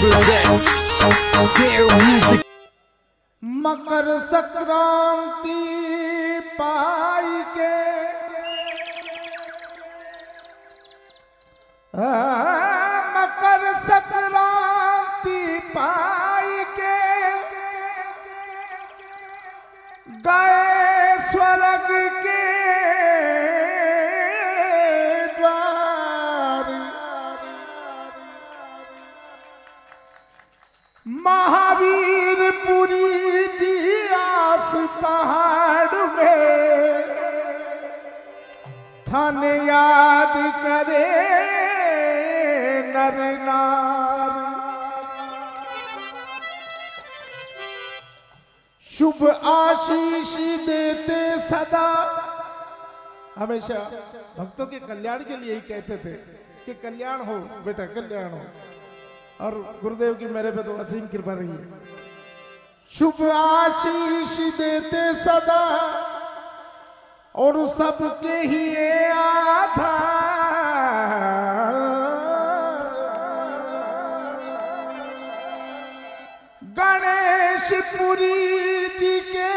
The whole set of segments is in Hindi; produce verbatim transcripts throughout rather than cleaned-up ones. presents their music. Makar Sankranti पाइके मकर सक्रांति पाइके गए स्वर्ग के द्वार महावीरपुरी पहाड़ में थान याद करे नर नार शुभ आशीष देते सदा। हमेशा भक्तों के कल्याण के लिए ही कहते थे कि कल्याण हो बेटा, कल्याण हो। और गुरुदेव की मेरे पे तो असीम कृपा रही है। शुभ आशीष देते सदा और सबके ही ये आधार गणेशपुरी जी के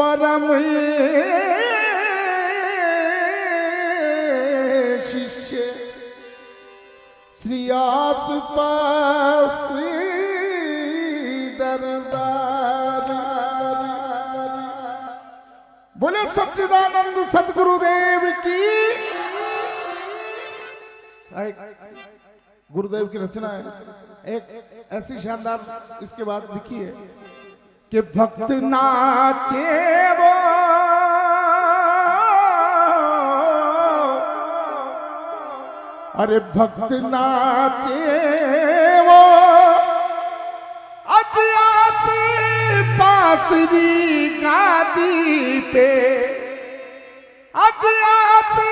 परम शिष्य श्री आस पास बोले सच्चिदानंद सतगुरुदेव की। गुरुदेव की रचना है एक ऐसी शानदार। इसके बाद लिखी है कि भक्त नाचे वो अरे भक्त नाचे वो आसरी गादी पे अजयासी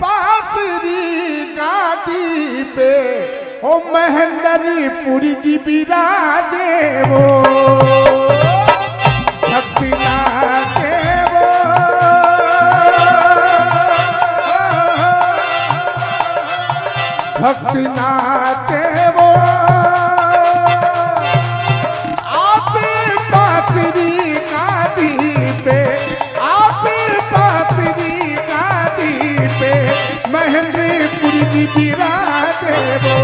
पासरी गादी पे ओ महेंदरी पुरी जी विराजे वो भक्तिनाचे वो भक्तिनाचे वो महेंद्रीपुरी जी विराजे वो।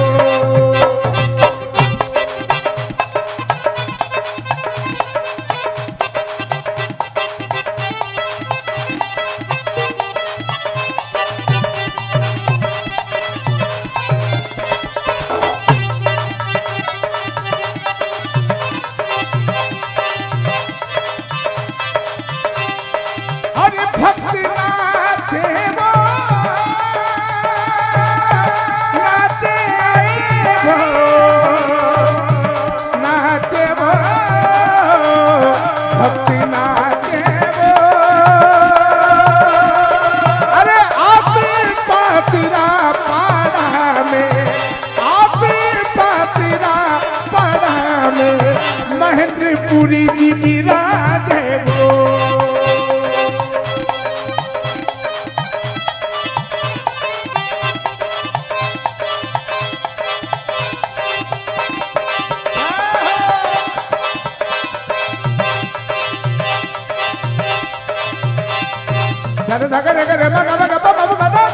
अरे भक्ति पूरी जी विराजे वो। सर धगर धगर मगा मगा बम बम बम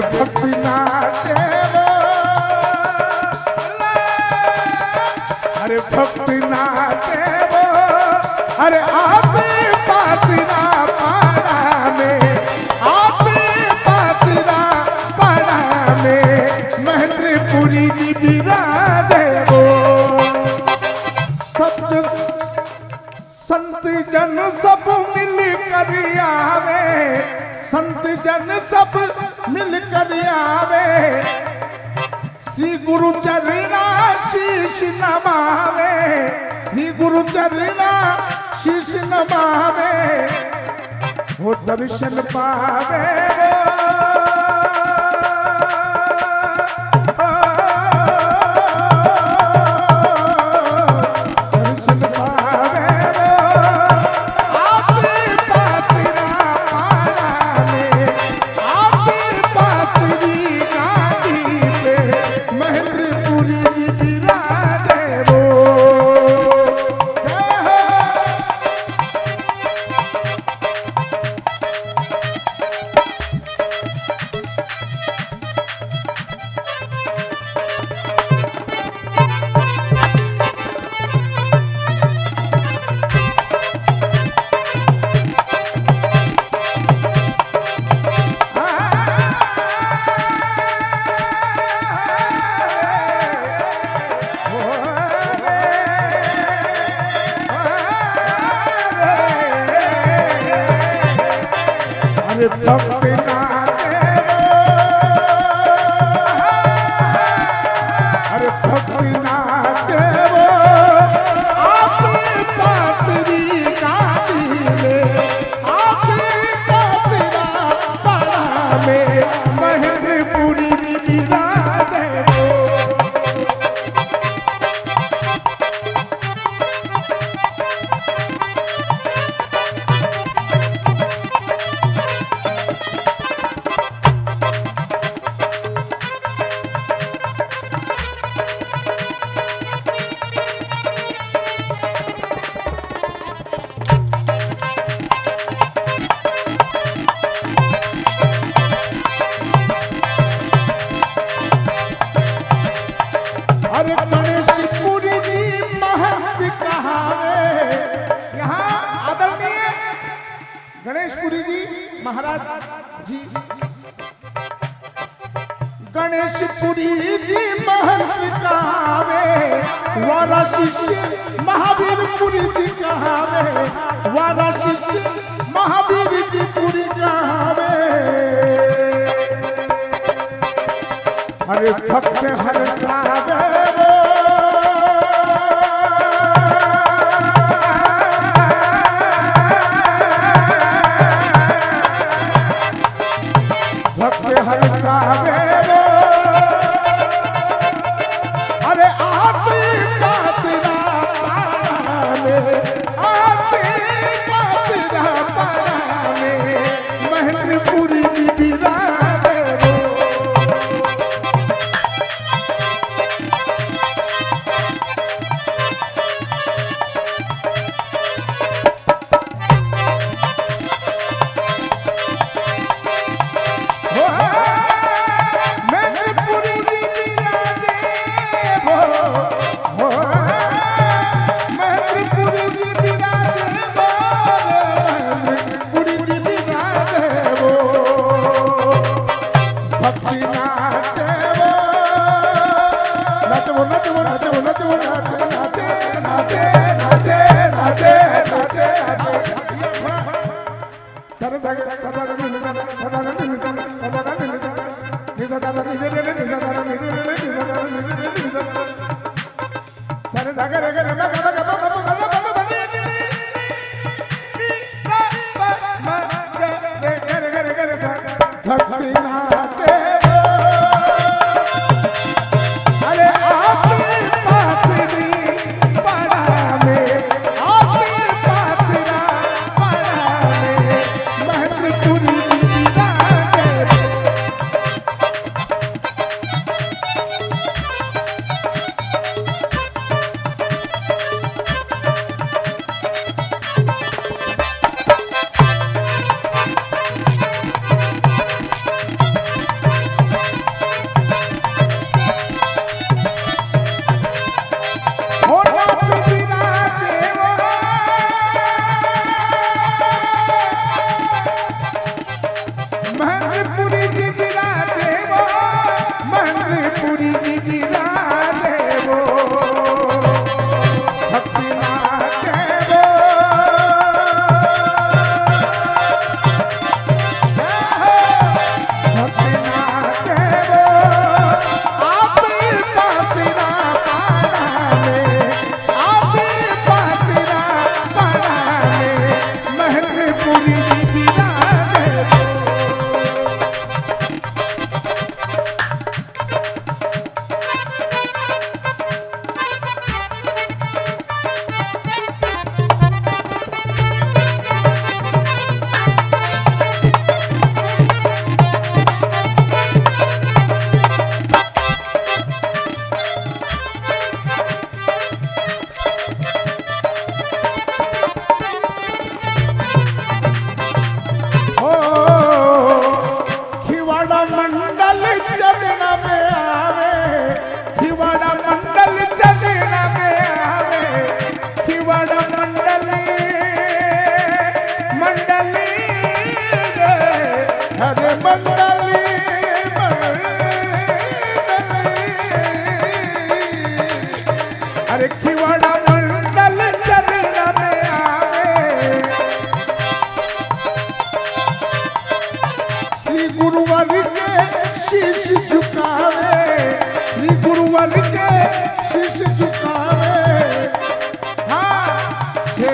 भक्ति नाचे रो, अरे भक्ति नाचे रो, अरे आपे पासना पाना में, आपे पासना पाना में महेंद्रपुरी जी विराजे रो। सत संत जन सब मिल कर आवे, संत जन सब मिल कर आवे, श्री गुरु चरणा शीश नमावे, श्री गुरु चरणा शीश नमावे, वो दर्शन पावे गणेशपुरी जी महंत कहावे। यहाँ आदरणीय गणेशपुरी जी महाराज जी, गणेशपुरी जी महंत कहावे, वराशीष महावीरपुरी जी कहावे, वराशीष महावीर जी पुरी कहावे। अरे भक्त हर सावे I'll be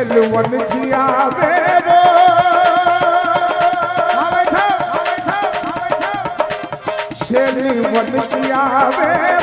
बेलवन जिया बेरो शेलवन जिया बेरो।